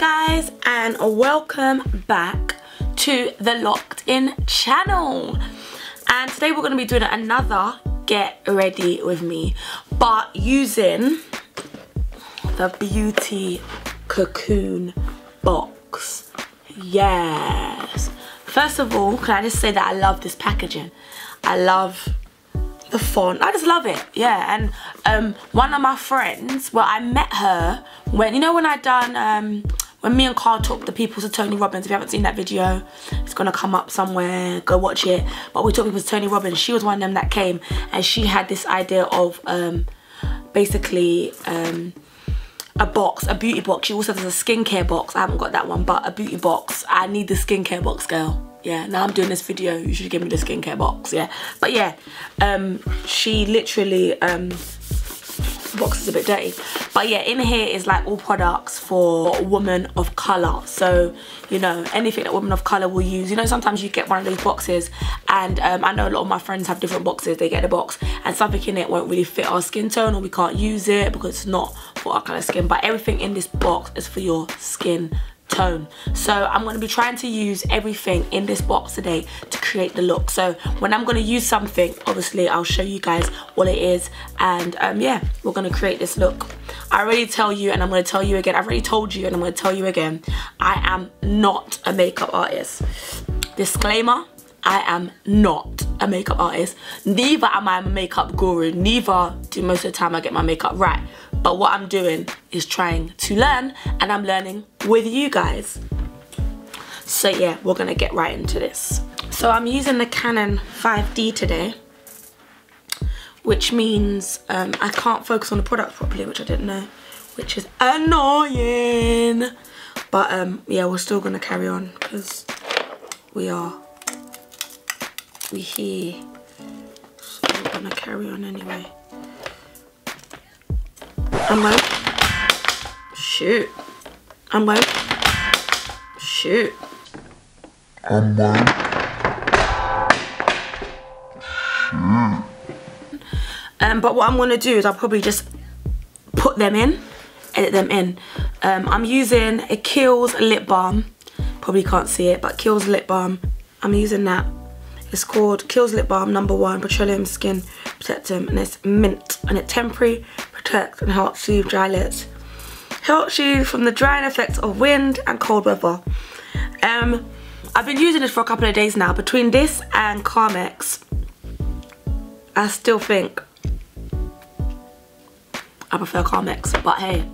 guys, and welcome back to the Locked In channel. And today we're going to be doing another Get Ready With Me, but using the Beauty Cocoon box. Yes. First of all, can I just say that I love this packaging. I love the font. I just love it. Yeah. And one of my friends, well, I met her when, you know, when I done when me and Carl talked the People to Tony Robbins. If you haven't seen that video, it's gonna come up somewhere, go watch it. But we talked People to Tony Robbins. She was one of them that came, and she had this idea of basically a box, a beauty box. She also does a skincare box. I haven't got that one, but a beauty box. I need the skincare box, girl. Yeah, now I'm doing this video, you should give me the skincare box. Yeah, but yeah, she literally the box is a bit dirty, but yeah, in here is like all products for women of color. So, you know, anything that women of color will use. You know, sometimes you get one of those boxes, and I know a lot of my friends have different boxes. They get a box and something in it won't really fit our skin tone, or we can't use it because it's not for our kind of skin. But everything in this box is for your skin tone. So I'm going to be trying to use everything in this box today to create the look. So when I'm going to use something, obviously I'll show you guys what it is, and yeah, we're going to create this look. I already tell you, and I'm going to tell you again, I've already told you and I'm going to tell you again, I am not a makeup artist. Disclaimer, I am not a makeup artist. Neither am I a makeup guru. Neither do most of the time I get my makeup right. But what I'm doing is trying to learn, and I'm learning with you guys. So yeah, we're gonna get right into this. So I'm using the Canon 5D today, which means I can't focus on the product properly, which I didn't know, which is annoying. But yeah, we're still gonna carry on because we're here, so we're gonna carry on anyway. But what I'm gonna do is I'll probably just put them in, edit them in. I'm using a Kiehl's lip balm. Probably can't see it, but Kiehl's lip balm. I'm using that. It's called Kiehl's Lip Balm No. 1 Petroleum Skin Protectant, and it's mint, and it temporary protects and helps soothe dry lips. Helps you from the drying effects of wind and cold weather. I've been using this for a couple of days now. Between this and Carmex, I still think I prefer Carmex, but hey,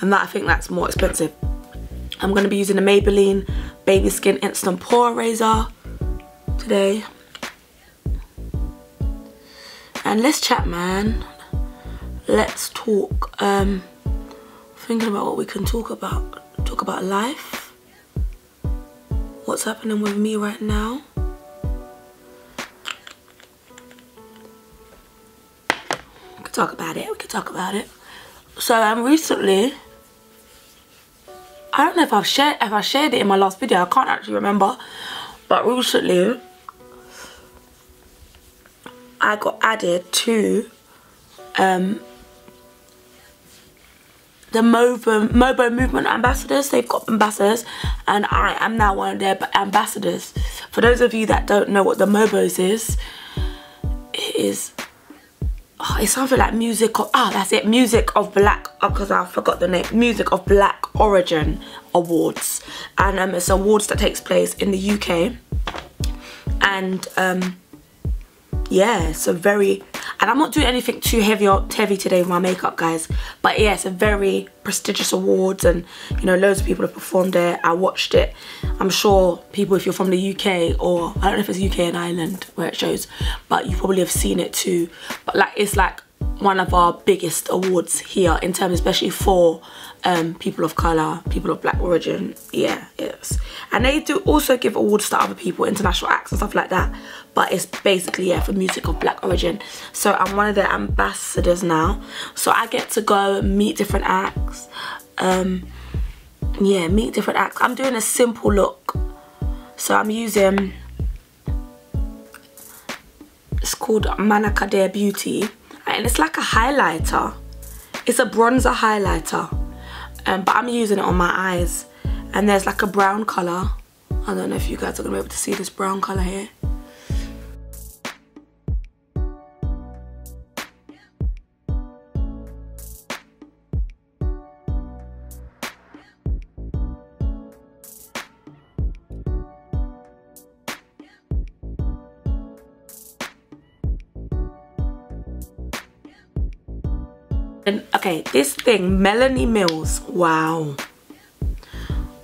and that, I think that's more expensive. I'm going to be using the Maybelline Baby Skin Instant Pore Razor today. And let's chat, man. Let's talk. Thinking about what we can talk about. Talk about life. What's happening with me right now. We could talk about it. So recently, I don't know if I've shared it in my last video. I can't actually remember. But recently, I got added to the MoBo Movement Ambassadors. They've got ambassadors, and I am now one of their ambassadors. For those of you that don't know what the MoBos is, it is, oh, it's something like music of, ah, oh, that's it, music of black, because I forgot the name, music of black origin awards. And it's awards that takes place in the UK, and yeah, so very, and I'm not doing anything too heavy today with my makeup, guys, but yeah, it's a very prestigious awards, and you know, loads of people have performed there. I watched it. I'm sure people, if you're from the UK, or I don't know if it's UK and Ireland where it shows, but you probably have seen it too. But like, it's like one of our biggest awards here in terms, especially for people of color, people of black origin. Yeah, yes. And they do also give awards to other people, international acts and stuff like that, but it's basically, yeah, for music of black origin. So I'm one of their ambassadors now, so I get to go meet different acts. Yeah, meet different acts. I'm doing a simple look, so I'm using, it's called Manaka de Beauty, and it's like a highlighter. It's a bronzer highlighter. but I'm using it on my eyes, and there's like a brown colour. I don't know if you guys are going to be able to see this brown colour here. Okay, this thing, Melanie Mills, wow.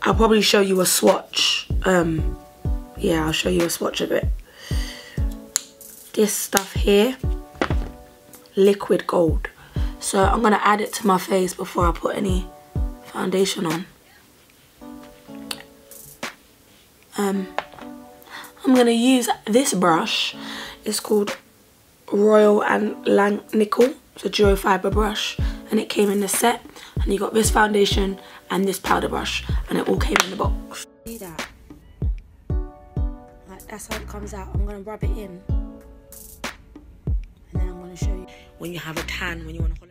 I'll probably show you a swatch. Yeah, I'll show you a swatch of it. This stuff here, liquid gold. So I'm gonna add it to my face before I put any foundation on. I'm gonna use this brush. It's called Royal and Langnickel. It's a duo fibre brush, and it came in the set, and you got this foundation and this powder brush, and it all came in the box. Do that. Like, that's how it comes out. I'm going to rub it in, and then I'm going to show you. When you have a tan, when you want to hold it.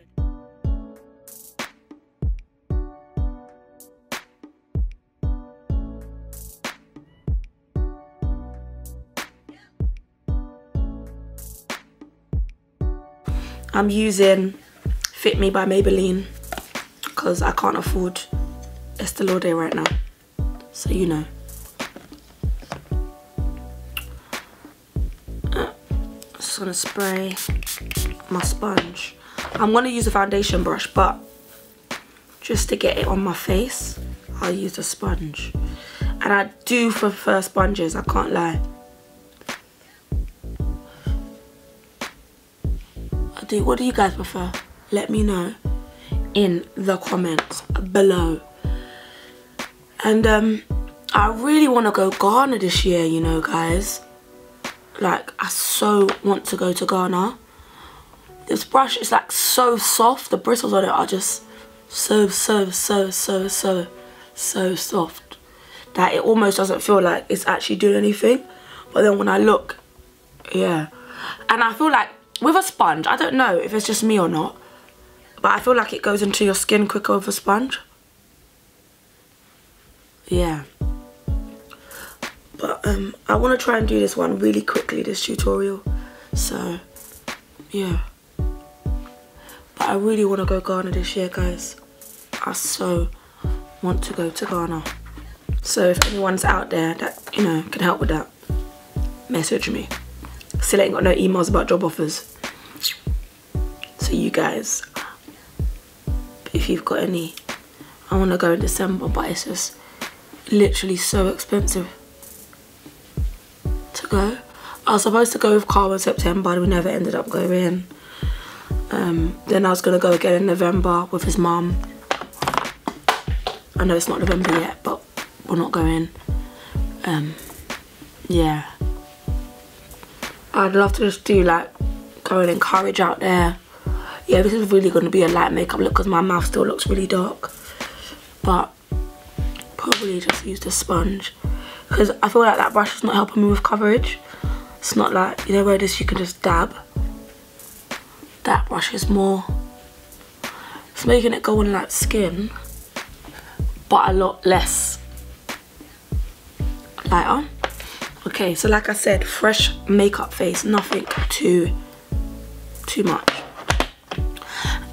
I'm using Fit Me by Maybelline because I can't afford Estee Lauder right now, so you know. Just gonna spray my sponge. I'm gonna use a foundation brush, but just to get it on my face, I'll use a sponge. And I do prefer sponges, I can't lie. What do you guys prefer? Let me know in the comments below. And I really want to go Ghana this year, you know, guys. Like, I so want to go to Ghana. This brush is like so soft. The bristles on it are just so soft that it almost doesn't feel like it's actually doing anything. But then when I look, yeah. And I feel like with a sponge, I don't know if it's just me or not, but I feel like it goes into your skin quicker with a sponge. Yeah. But I want to try and do this one really quickly, this tutorial. So, yeah. But I really want to go Ghana this year, guys. I so want to go to Ghana. So if anyone's out there that, you know, can help with that, message me. Still ain't got no emails about job offers. So you guys, if you've got any, I want to go in December, but it's just literally so expensive to go. I was supposed to go with Carl in September, and we never ended up going. Then I was going to go again in November with his mum. I know it's not November yet, but we're not going. Yeah. I'd love to just do like going in Courage out there. Yeah, this is really going to be a light makeup look because my mouth still looks really dark. But probably just use the sponge because I feel like that brush is not helping me with coverage. It's not like, you know, where this you can just dab. That brush is more. It's making it go on like skin, but a lot less lighter. Okay, so like I said, fresh makeup face, nothing too much.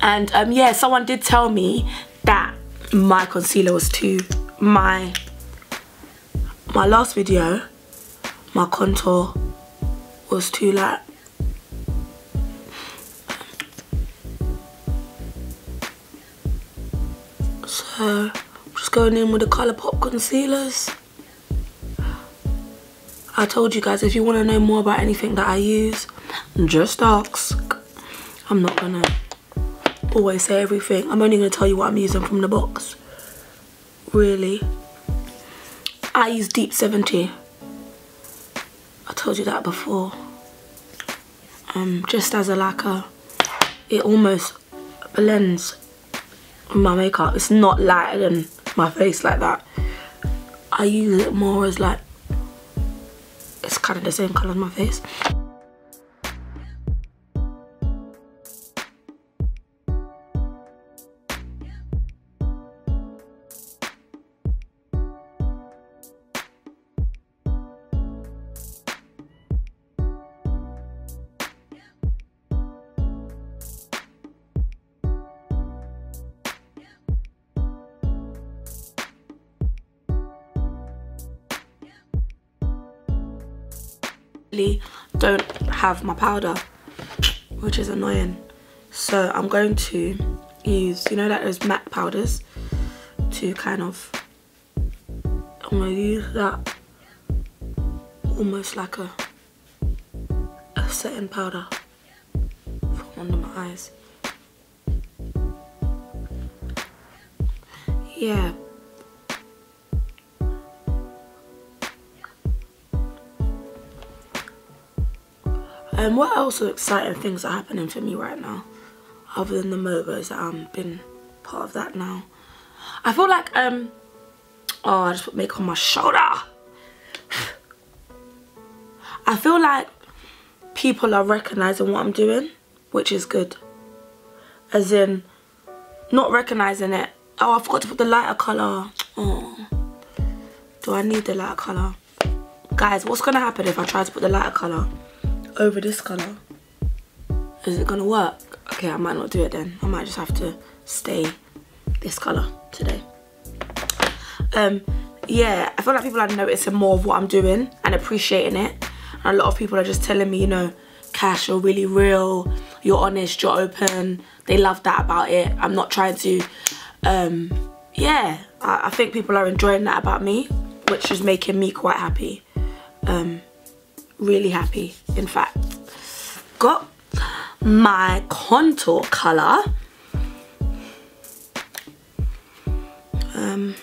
And yeah, someone did tell me that my concealer was too, my last video, my contour was too light. So I'm just going in with the ColourPop concealers. I told you guys, if you want to know more about anything that I use, just ask. I'm not gonna always say everything. I'm only gonna tell you what I'm using from the box. Really. I use Deep 70. I told you that before. Just as a lacquer. It almost blends my makeup. It's not lighter than my face like that. I use it more as like, it's kind of the same colour as my face. don't have my powder, which is annoying. So I'm going to use, you know, like those MAC powders, to kind of, I'm going to use that almost like a setting powder from under my eyes. Yeah. And what else are exciting things are happening for me right now, other than the MoBos that I've been part of that now? I feel like, oh, I just put makeup on my shoulder. I feel like people are recognising what I'm doing, which is good. As in, not recognising it. Oh, I forgot to put the lighter colour. Oh, do I need the lighter colour? Guys, what's going to happen if I try to put the lighter colour over this colour? Is it going to work? Okay, I might not do it then. I might just have to stay this colour today. Yeah, I feel like people are noticing more of what I'm doing and appreciating it. And a lot of people are just telling me, you know, Cash, you're really real, you're honest, you're open. They love that about it. I'm not trying to... yeah, I think people are enjoying that about me, which is making me quite happy, really happy in fact. Got my contour colour, I don't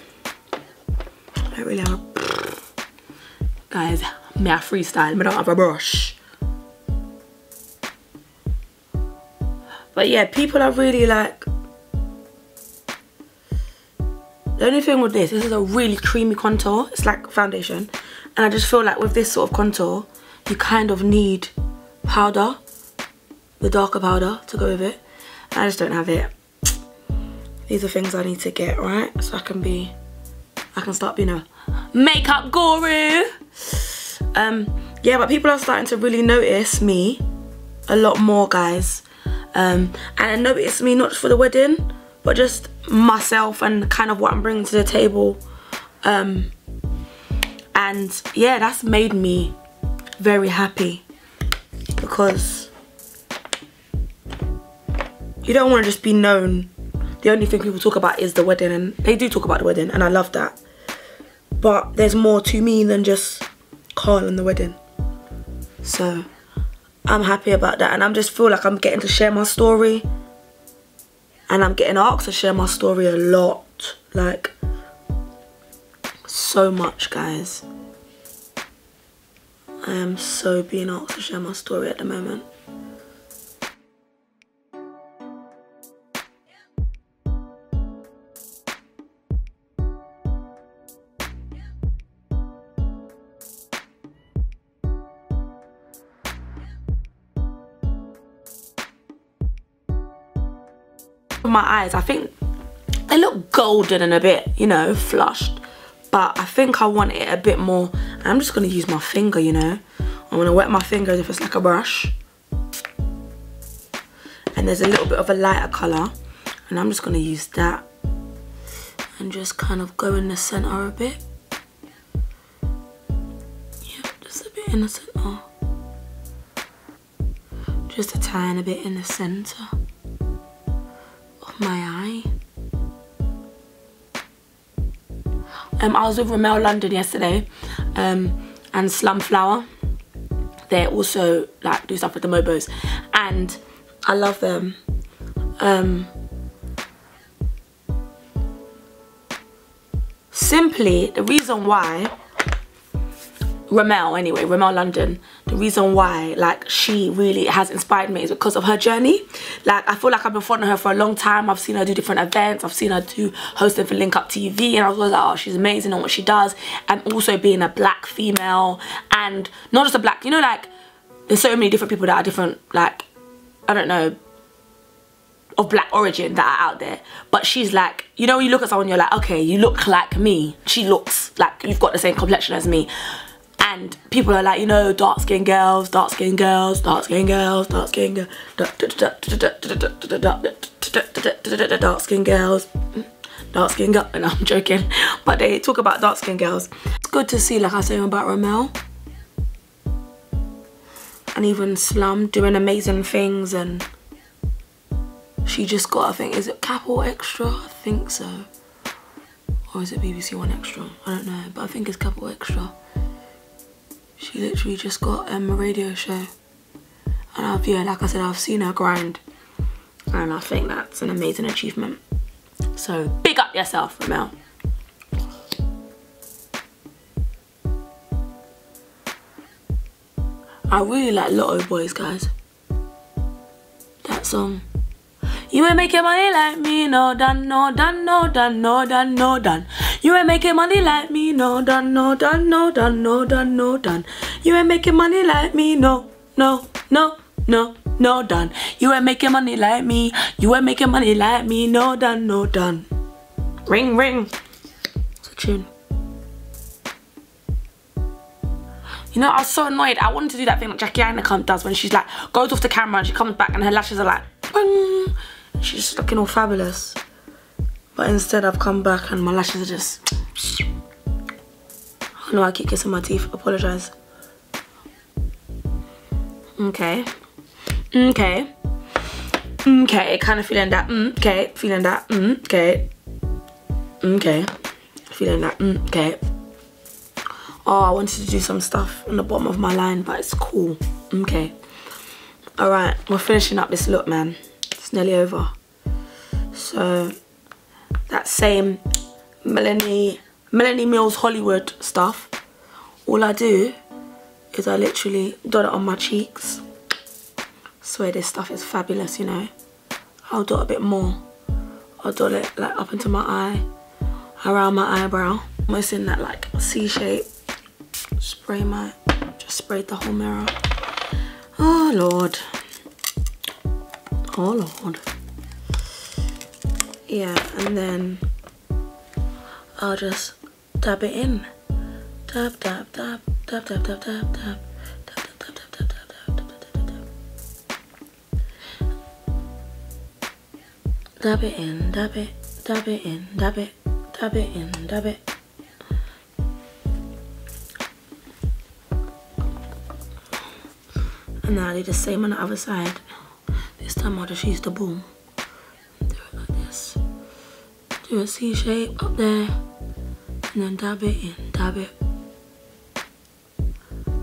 really have a, guys, me I freestyle, me don't have a brush. But yeah, people are really like, the only thing with this is a really creamy contour. It's like foundation. And I just feel like with this sort of contour, you kind of need powder, the darker powder to go with it. And I just don't have it. These are things I need to get, right? So I can start being a makeup guru. Yeah, but people are starting to really notice me a lot more, guys. And I noticed me not just for the wedding, but just myself and kind of what I'm bringing to the table, and yeah, that's made me very happy, because you don't want to just be known. The only thing people talk about is the wedding, and they do talk about the wedding and I love that, but there's more to me than just Carl and the wedding. So I'm happy about that, and I just feel like I'm getting to share my story. And I'm getting asked to share my story a lot. Like, so much, guys. I am so being asked to share my story at the moment. My eyes, I think they look golden and a bit, you know, flushed, but I think I want it a bit more. I'm just going to use my finger, you know, I'm going to wet my fingers if it's like a brush, and there's a little bit of a lighter colour, and I'm just going to use that and just kind of go in the centre a bit. Yeah, just a bit in the centre, just a tiny bit in the centre. My eye. I was with Ramell London yesterday, and Slumflower. They also like do stuff with the MoBos, and I love them. Simply the reason why Ramell London, the reason why like she really has inspired me is because of her journey. Like, I feel like I've been following her for a long time. I've seen her do different events, I've seen her do hosting for Link Up TV, and I was like, oh, she's amazing on what she does. And also being a black female, and not just a black, you know, like there's so many different people that are different, like I don't know, of black origin that are out there, but she's like, you know, you look at someone, you're like, okay, you look like me, she looks like, you've got the same complexion as me. And people are like, you know, dark-skinned girls, dark-skinned girls, dark-skinned girls, dark-skinned girls, dark-skinned girls, dark-skinned girls. And I'm joking, but they talk about dark-skinned girls. It's good to see, like I was saying about Ramell, and even Slum doing amazing things, and she just got, I think, is it Capital Extra? I think so. Or is it BBC One Extra? I don't know, but I think it's Capital Extra. She literally just got a radio show. And yeah, like I said, I've seen her grind. And I think that's an amazing achievement. So big up yourself, Ramell. I really like Lotto Boys, guys. That song. You ain't making money like me, no done, no done, no done, no done, no done. You ain't making money like me, no done, no done, no done, no done, no done. You ain't making money like me, no, no, no, no, no done. You ain't making money like me. You ain't making money like me, no done, no done. Ring, ring. It's a tune. You know, I was so annoyed. I wanted to do that thing that Jackie Aina does when she's like goes off the camera and she comes back and her lashes are like, bing. She's just looking all fabulous, but instead I've come back and my lashes are just, I know I keep kissing my teeth, apologise. Okay, okay, okay, kind of feeling that, okay, feeling that, okay, okay, feeling that, okay. Oh, I wanted to do some stuff on the bottom of my line, but it's cool, okay. All right, we're finishing up this look, man. Nearly over. So that same Melanie Mills Hollywood stuff, all I do is I literally dot it on my cheeks. Swear this stuff is fabulous, you know. I'll dot a bit more. I'll dot it like up into my eye, around my eyebrow, almost in that like C shape. Spray my, just sprayed the whole mirror. Oh Lord. Oh Lord. Yeah, and then I'll just dab it in. Dab, dab, dab, dab, dab, dab, dab, dab, dab, dab, dab, dab, dab, dab, dab. Dab it in, dab it, dab it in, dab it, dab it in, dab it. And now I do the same on the other side. This time I'll just use the ball. Do it like this. Do a C shape up there. And then dab it in, dab it.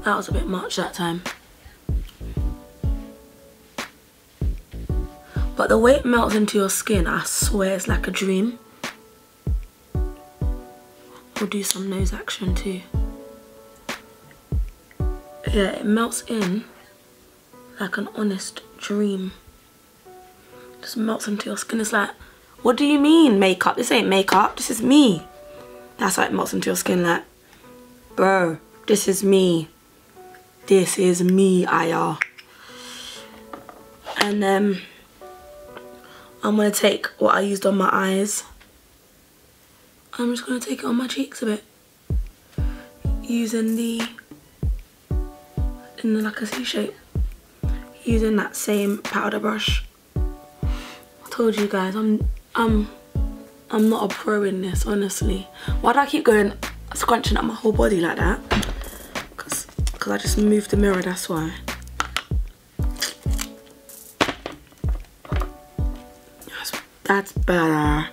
That was a bit much that time. But the way it melts into your skin, I swear it's like a dream. We'll do some nose action too. Yeah, it melts in like an honest dream. Just melts into your skin. It's like, what do you mean makeup? This ain't makeup, this is me. That's how it melts into your skin, like, bro, this is me. This is me, IR. And then I'm gonna take what I used on my eyes. I'm just gonna take it on my cheeks a bit. Using the, in the like a C shape. Using that same powder brush. I told you guys, I'm not a pro in this, honestly. Why do I keep going scrunching up my whole body like that? Because I just moved the mirror, that's why. That's better.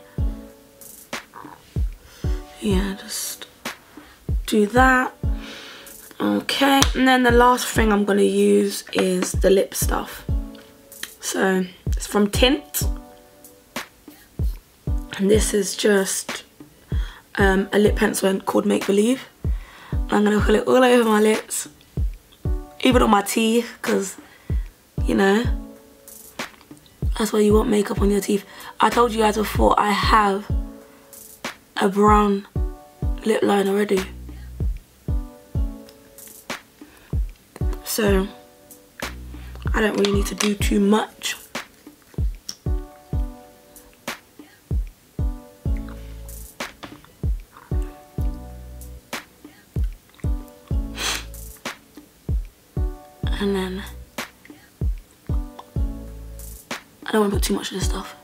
Yeah, just do that. Okay, and then the last thing I'm gonna use is the lip stuff. So it's from Tint. And this is just a lip pencil called Make Believe. I'm gonna put it all over my lips, even on my teeth, because, you know, that's why you want makeup on your teeth. I told you guys before, I have a brown lip line already. So I don't really need to do too much. And then I don't want to put too much of this stuff.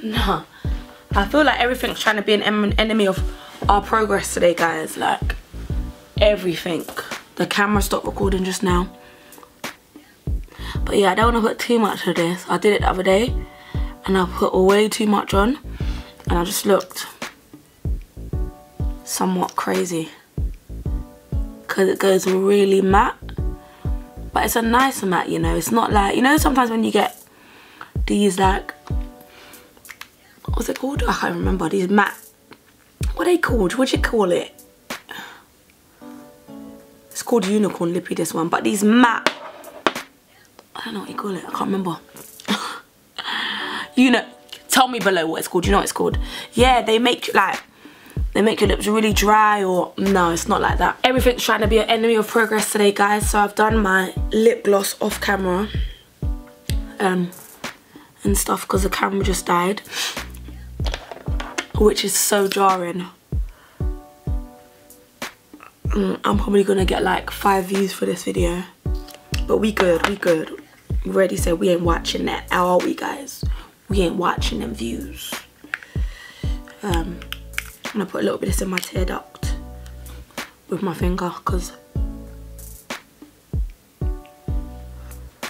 Nah, I feel like everything's trying to be an enemy of our progress today, guys. Like everything. The camera stopped recording just now. But yeah, I don't want to put too much of this. I did it the other day and I put way too much on and I just looked somewhat crazy because it goes really matte, but it's a nice matte, you know. It's not like, you know, sometimes when you get these, like, what's it called? I can't remember. These matte, what are they called? What do you call it? It's called unicorn lippy, this one. But these matte, I don't know what you call it, I can't remember. You know, tell me below what it's called. You know what it's called? Yeah, they make, like, they make your lips really dry, or no, it's not like that. Everything's trying to be an enemy of progress today, guys. So I've done my lip gloss off camera and stuff because the camera just died, which is so jarring. I'm probably gonna get like 5 views for this video, but we good, we good. Already said we ain't watching that, are we, guys? We ain't watching them views. I'm gonna put a little bit of this in my tear duct with my finger because I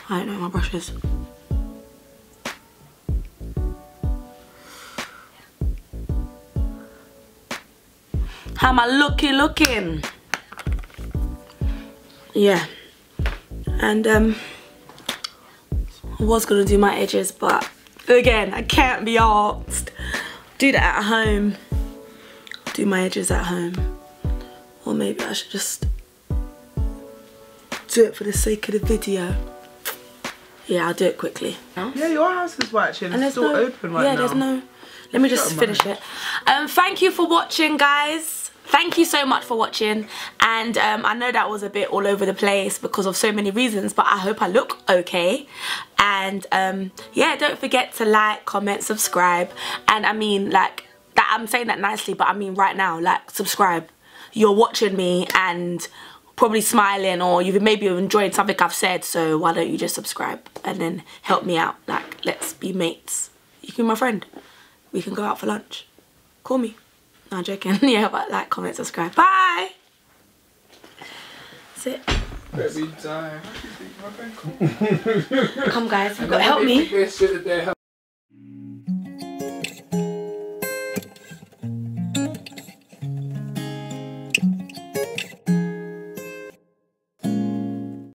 don't know my brushes. How am I looking? Yeah. And I was gonna do my edges, but again, I can't be asked. Do that at home. Do my edges at home. Or maybe I should just do it for the sake of the video. Yeah, I'll do it quickly. Yeah, your house is watching. And it's still open right now. Yeah, there's no... Let me just finish it. Thank you for watching, guys. Thank you so much for watching. And I know that was a bit all over the place because of so many reasons, but I hope I look okay. And yeah, don't forget to like, comment, subscribe. And I mean, like... I'm saying that nicely, but I mean right now, like, subscribe. You're watching me and probably smiling, or you've maybe enjoyed something I've said, so why don't you just subscribe and then help me out? Like, let's be mates. You can be my friend. We can go out for lunch. Call me. No, I'm joking. Yeah, but like, comment, subscribe. Bye! That's it. Baby time. Come, guys. You've got to help me.